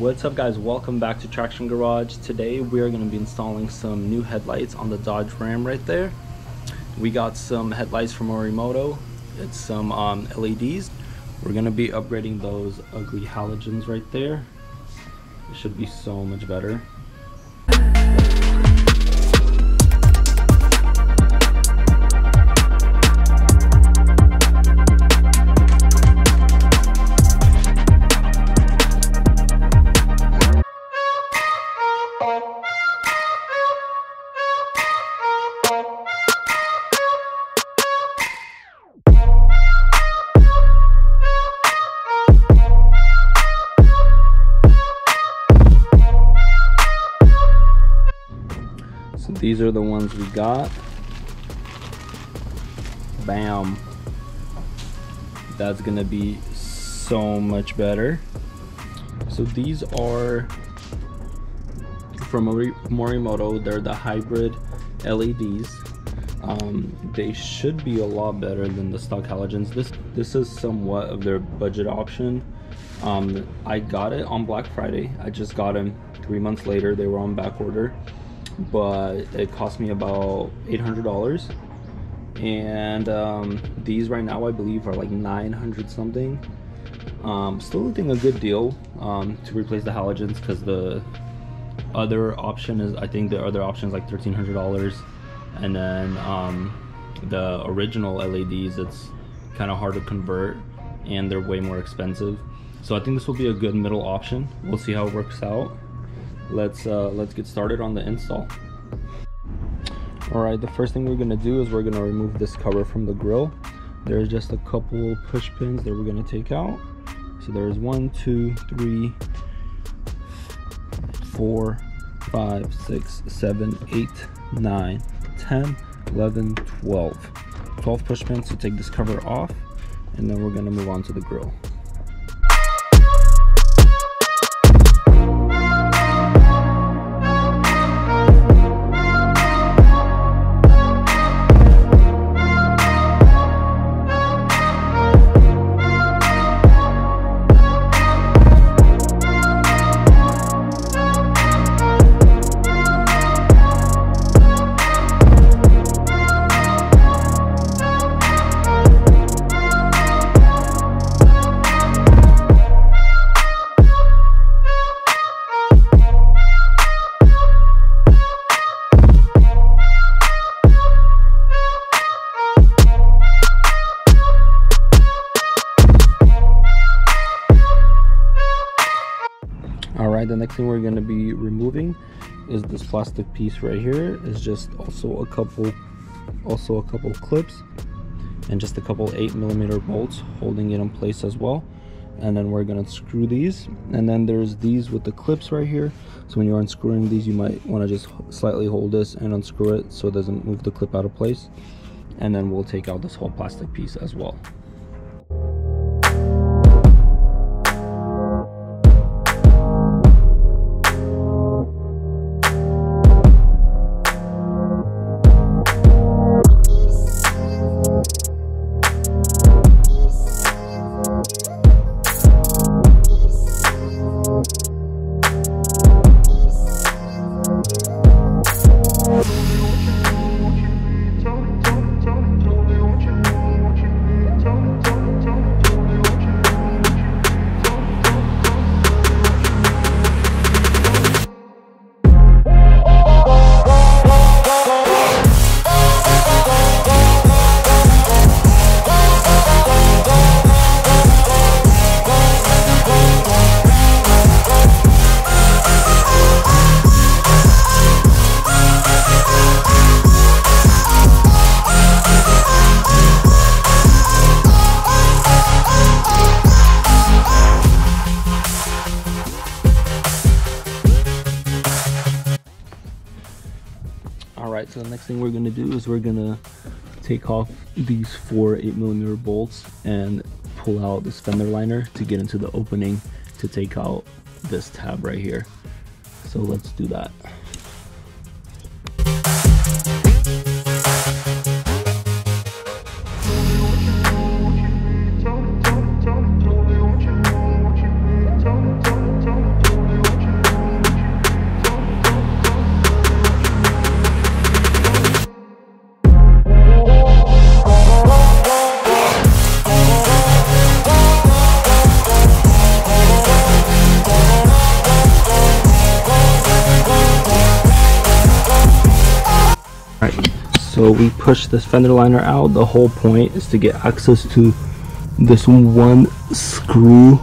What's up guys, welcome back to Traction Garage. Today we are going to be installing some new headlights on the Dodge Ram right there. We got some headlights from Morimoto. It's some LEDs. We're going to be upgrading those ugly halogens right there. It should be so much better. These are the ones we got. Bam. That's gonna be so much better. So these are from Morimoto. They're the hybrid LEDs. They should be a lot better than the stock halogens. This is somewhat of their budget option. I got it on Black Friday. I just got them 3 months later. They were on back order, but it cost me about $800, and these right now I believe are like 900 something. Still looking a good deal to replace the halogens, because the other option is, I think the other option is like $1,300, and then the original LEDs, it's kind of hard to convert and they're way more expensive. So I think this will be a good middle option. We'll see how it works out. Let's get started on the install. All right, the first thing we're gonna do is we're gonna remove this cover from the grill. There's just a couple push pins that we're gonna take out. So there's 1, 2, 3, 4, 5, 6, 7, 8, 9, 10, 11, 12. 12 push pins to take this cover off, and then we're gonna move on to the grill. The next thing we're going to be removing is this plastic piece right here. It's just also a couple clips and just a couple 8mm bolts holding it in place as well. And then we're going to screw these, and then there's these with the clips right here. So when you're unscrewing these, you might want to just slightly hold this and unscrew it so it doesn't move the clip out of place. And then we'll take out this whole plastic piece as well. Alright, so the next thing we're going to do is we're going to take off these 4 8mm bolts and pull out this fender liner to get into the opening to take out this tab right here. So let's do that. So we push this fender liner out. The whole point is to get access to this one screw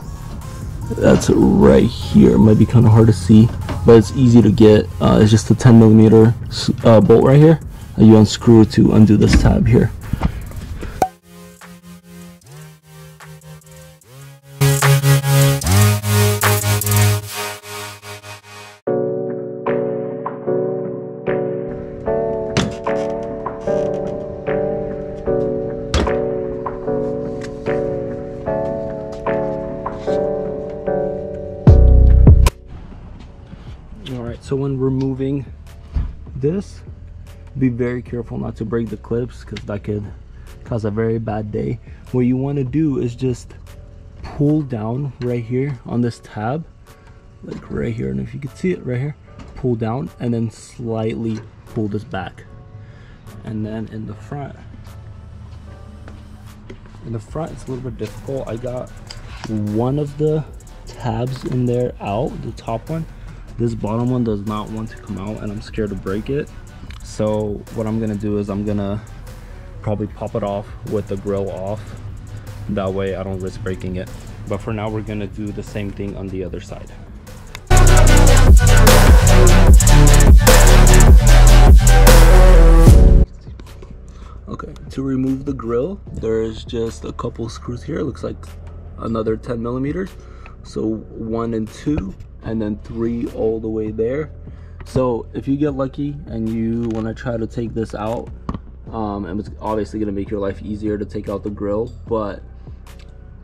that's right here. It might be kind of hard to see, but it's easy to get. It's just a 10 millimeter bolt right here. You unscrew it to undo this tab here. So when removing this, be very careful not to break the clips, because that could cause a very bad day. What you want to do is just pull down right here on this tab, like right here, and if you can see it right here, pull down and then slightly pull this back. And then in the front it's a little bit difficult. I got one of the tabs in there out, the top one. This bottom one does not want to come out and I'm scared to break it. So what I'm gonna do is I'm gonna probably pop it off with the grill off. That way I don't risk breaking it. But for now, we're gonna do the same thing on the other side. Okay, to remove the grill, there's just a couple screws here. It looks like another 10 millimeters. So 1 and 2. And then 3 all the way there. So if you get lucky and you want to try to take this out, and it's obviously going to make your life easier to take out the grill, but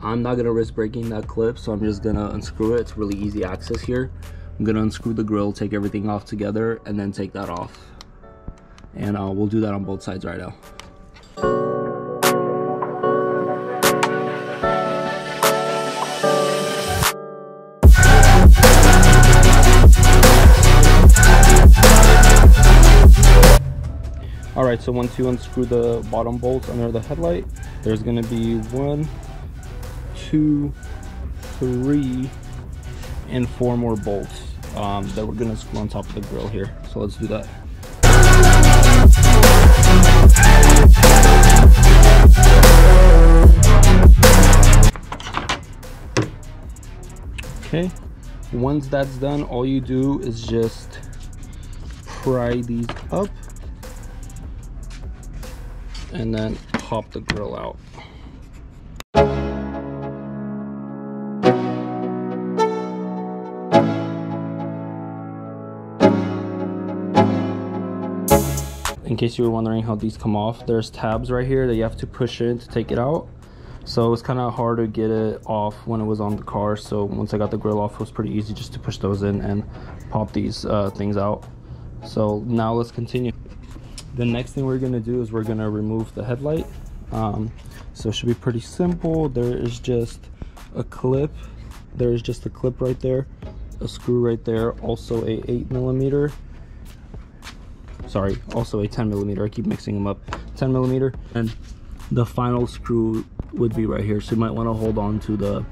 I'm not going to risk breaking that clip, so I'm just going to unscrew it. It's really easy access here. I'm going to unscrew the grill, take everything off together, and then take that off. And we'll do that on both sides right now. Alright, so once you unscrew the bottom bolts under the headlight, there's going to be 1, 2, 3, and 4 more bolts that we're going to screw on top of the grill here. So let's do that. Okay, once that's done, all you do is just pry these up and then pop the grill out. In case you were wondering how these come off, there's tabs right here that you have to push in to take it out. So it's kind of hard to get it off when it was on the car. So once I got the grill off, it was pretty easy just to push those in and pop these things out. So now let's continue. The next thing we're gonna do is we're gonna remove the headlight. So it should be pretty simple. There is just a clip right there, a screw right there, also a 8 millimeter. Sorry, also a 10 millimeter. I keep mixing them up. 10 millimeter, and the final screw would be right here. So you might want to hold on to the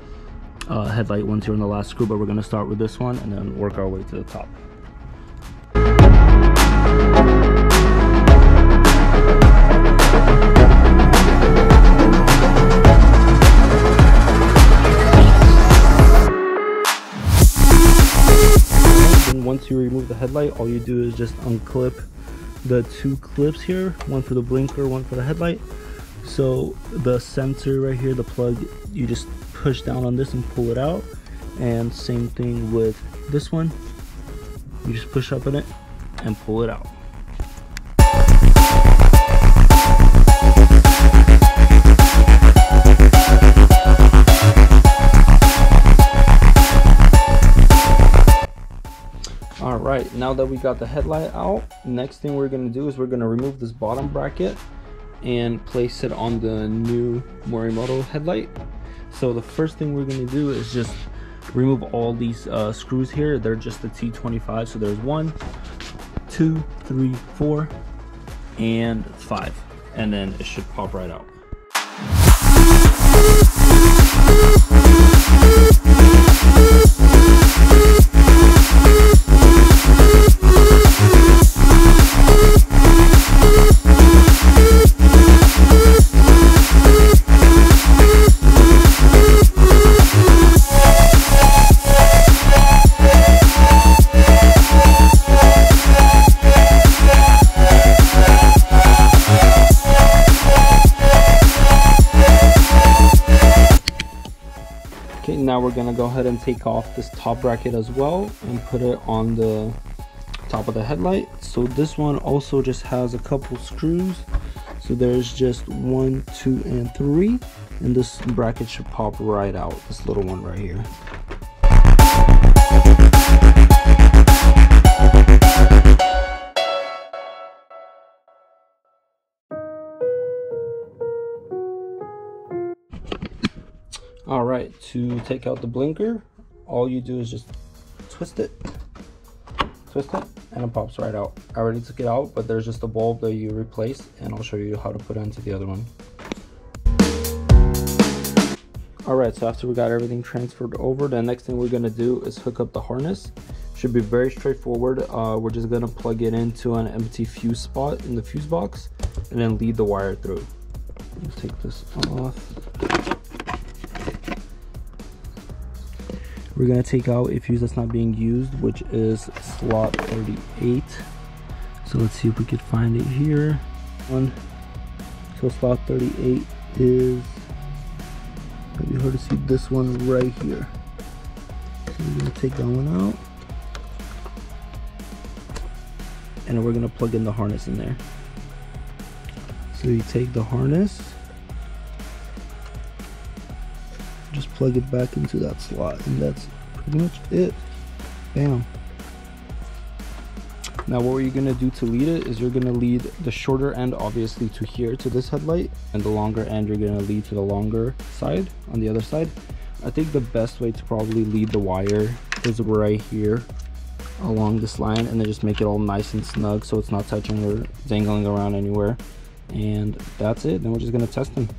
headlight once you're in the last screw, but we're gonna start with this one and then work our way to the top. Once you remove the headlight, all you do is just unclip the 2 clips here, one for the blinker, one for the headlight. So the sensor right here, the plug, you just push down on this and pull it out. And same thing with this one, you just push up on it and pull it out. Alright, now that we got the headlight out, next thing we're going to do is we're going to remove this bottom bracket and place it on the new Morimoto headlight. So the first thing we're going to do is just remove all these screws here. They're just the T25, so there's 1, 2, 3, 4, and 5, and then it should pop right out. we're gonna go ahead and take off this top bracket as well and put it on the top of the headlight. So this one also just has a couple screws, so there's just 1, 2, and 3, and this bracket should pop right out, this little one right here. All right, to take out the blinker, all you do is just twist it, and it pops right out. I already took it out, but there's just a bulb that you replace, and I'll show you how to put it into the other one. All right, so after we got everything transferred over, the next thing we're gonna do is hook up the harness. Should be very straightforward. We're just gonna plug it into an empty fuse spot in the fuse box, and then lead the wire through. Let's take this off. We're gonna take out a fuse that's not being used, which is slot 38. So let's see if we could find it here. So slot 38 is, it'll be hard to see, this one right here. So we're gonna take that one out. And we're gonna plug in the harness in there. So you take the harness, just plug it back into that slot, and that's pretty much it. Bam. Now what you're gonna do to lead it is you're gonna lead the shorter end obviously to here, to this headlight, and the longer end you're gonna lead to the longer side on the other side. I think the best way to probably lead the wire is right here along this line, and then just make it all nice and snug so it's not touching or dangling around anywhere. And that's it, then we're just gonna test them.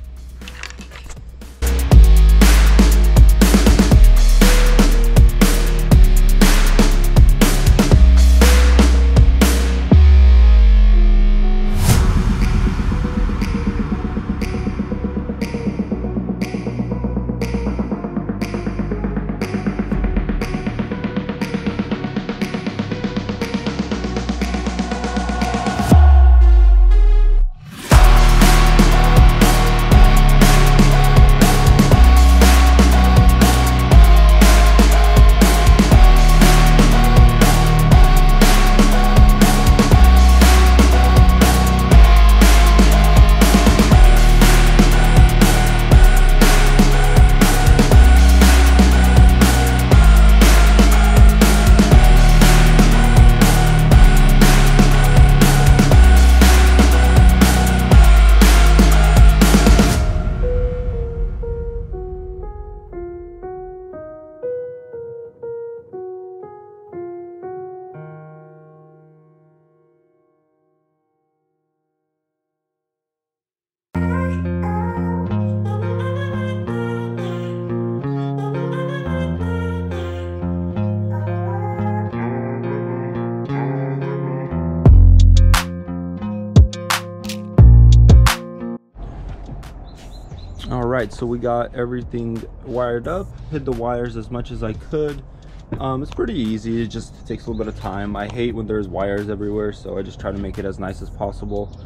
Alright, so we got everything wired up, hid the wires as much as I could. It's pretty easy, it just takes a little bit of time. I hate when there's wires everywhere, so I just try to make it as nice as possible.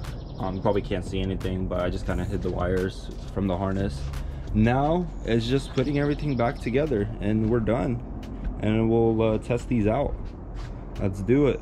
You probably can't see anything, but I just kind of hid the wires from the harness. Now it's just putting everything back together, and we're done. And we'll test these out. Let's do it.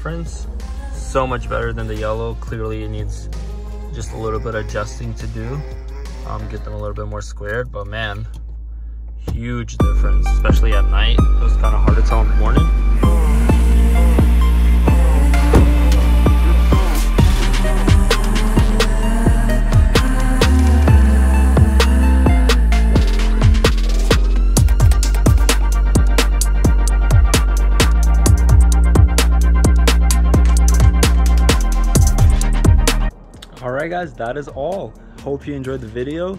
difference. So much better than the yellow. Clearly it needs just a little bit of adjusting to do, get them a little bit more squared, but man, huge difference, especially at night. It was kind of hard to tell in the morning. Alright guys, that is all. Hope you enjoyed the video.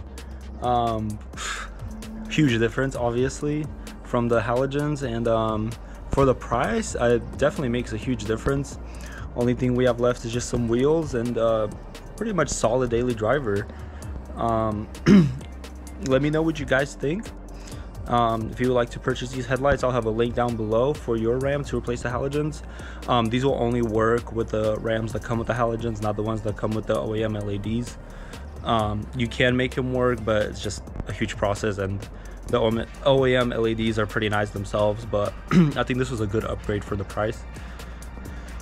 Huge difference obviously from the halogens, and for the price it definitely makes a huge difference. Only thing we have left is just some wheels and pretty much solid daily driver. Let me know what you guys think. If you would like to purchase these headlights, I'll have a link down below for your Ram to replace the halogens. These will only work with the Rams that come with the halogens, not the ones that come with the OEM LEDs. You can make them work, but it's just a huge process, and the OEM LEDs are pretty nice themselves, but I think this was a good upgrade for the price.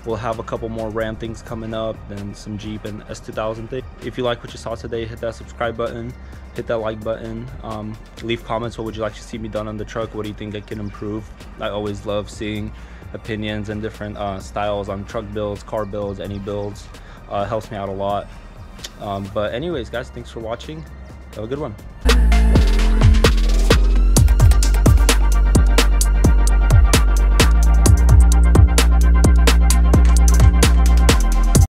We'll have a couple more Ram things coming up and some Jeep and S2000 things. If you like what you saw today, hit that subscribe button, hit that like button, leave comments. What would you like to see me done on the truck? What do you think I can improve? I always love seeing opinions and different styles on truck builds, car builds, any builds. Helps me out a lot. But anyways guys, thanks for watching. Have a good one.